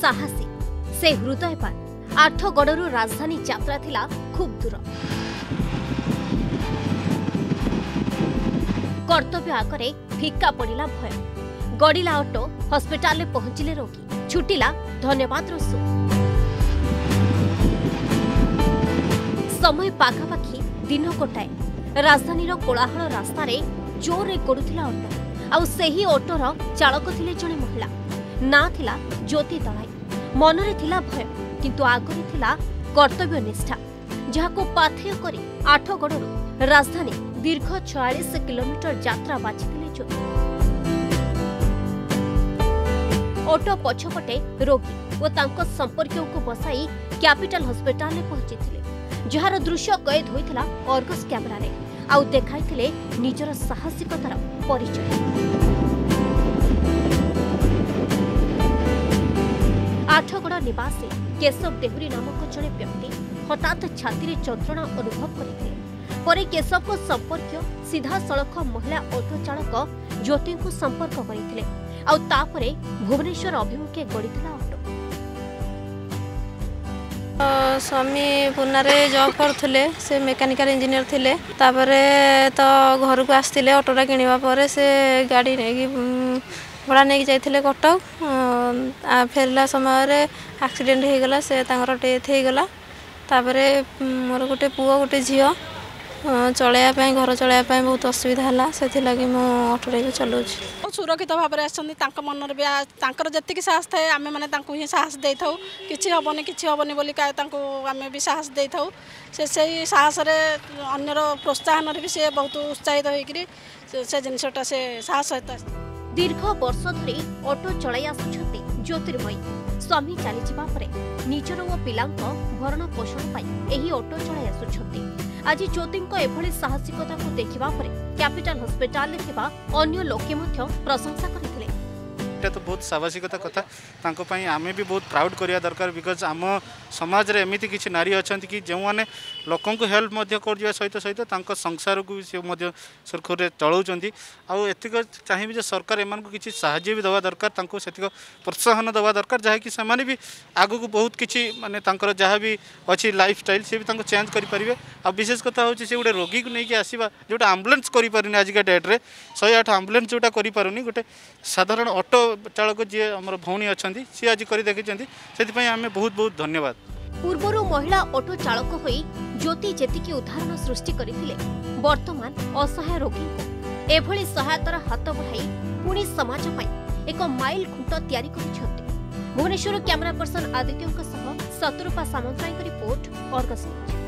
साहसी से हृदयपात आठगड़ू राजधानी यात्रा थिला खूब दूर कर्तव्य आगे फिका पड़ा भय गड़िला ऑटो हॉस्पिटल में पहुंचले रोगी छुटिला धन्यवाद रसो समय पाखापाखि दिन कोटाए राजधानी कोलाहल रास्तार जोर रे गड़ुला ऑटो आउ सही ऑटोर चालक थिले जणे महिला ना थिला ज्योति दलाई मन रे थिला भय किंतु आगरे थिला कर्तव्य निष्ठा जहाको पाथेय करी आठगड़रू राजधानी दीर्घ 46 किलोमीटर यात्रा बाछिले ज्योति ऑटो पछपटे रोगी ओ तांको संपर्कियों को बसाई कैपिटल हॉस्पिटल में पहुंचीथिले जहार दृश्य कैद होइथिला आर्गस कैमरा रे आउ देखाइथिले निजर साहसिकतार परिचय। आठगड़ा निवासी केशव देहुरी नामक जड़े व्यक्ति हठात छाती यंत्रणा अनुभव करते परे केशव को संपर्क सीधा सड़क महिला ऑटो चालक ज्योति को संपर्क करते आउ तापरे भुवनेश्वर अभिमुखे गड़ीला ऑटो। स्वामी पुनारे जॉब करते से मेकानिकल इंजीनियर थे तो घर को आसते ऑटोटा किणवापर से गाड़ी नहीं भड़ा नहीं जाते कटक फेरला समय एक्सीडेंट हो गला से डेथ हो गला मोर गोटे पुओ गोटे झी चलैयापी घर चलैयापी बहुत असुविधा है से लगी मुटोटा को चलाऊँ सुरक्षित भाव में आसर मनर भी जी साहस थाए आम मैंने ही साहस दे था कि हबनी बोली आम भी साहस दे था से ही साहस अगर प्रोत्साहन भी सी बहुत उत्साहित हो जिनटा से साहस सहित दीर्घ वर्ष धरी ऑटो चलाई आसुछते ज्योतिर्मयी स्वामी चली जावा परे निजर ओ पिलांको भरण पोषण पाई एही ऑटो चलाई आसुछते आज ज्योतिंको एभली साहसिकता को देखिबा परे कैपिटल हॉस्पिटल में थिबा अन्य लोके मध्य प्रशंसा करथिले। एटा तो बहुत साहसिकता कथा तांको पई आमे भी बहुत प्राउड करिया दरकार बिकॉज आम समाज रे एमिति किछि नारी अछंती कि जेउ माने लोकन को हेल्प मध्य करजिया सहित सहित तांको संसार को से मध्य सरकार रे चलाउचंती आ एतिक चाहिबे जे सरकार एमान को किछि सहायता भी दवा दरकार तांको सेतिक प्रोत्साहन दवा दरकार जाहे कि समान भी आगु को बहुत किछि माने तांकर जहा भी अछि लाइफस्टाइल से भी तांको चेंज करि परिबे आ विशेष कथा होछि से गुटे रोगी को नै कि आसीबा जोटा एम्बुलेंस करि परिने आज के डेट रे 108 एम्बुलेंस जोटा करि परुनी गोटे साधारण ऑटो चालक जी हमर भौणी अछंती सी आज करी देखिचंती सेति पई हमें बहुत बहुत धन्यवाद। पूर्वरो महिला ऑटो चालक होई ज्योति जेति की उदाहरण सृष्टि करिथिले वर्तमान असहाय रोगी एभली सहायतार हात बढ़ाई पुणी समाज पई एक माइल खुंट तयारी करिसते। भुवनेश्वर कैमरा पर्सन आदित्यଙ୍କ ସହ सतरूपा सामंतराय की रिपोर्ट आर्गस न्यूज।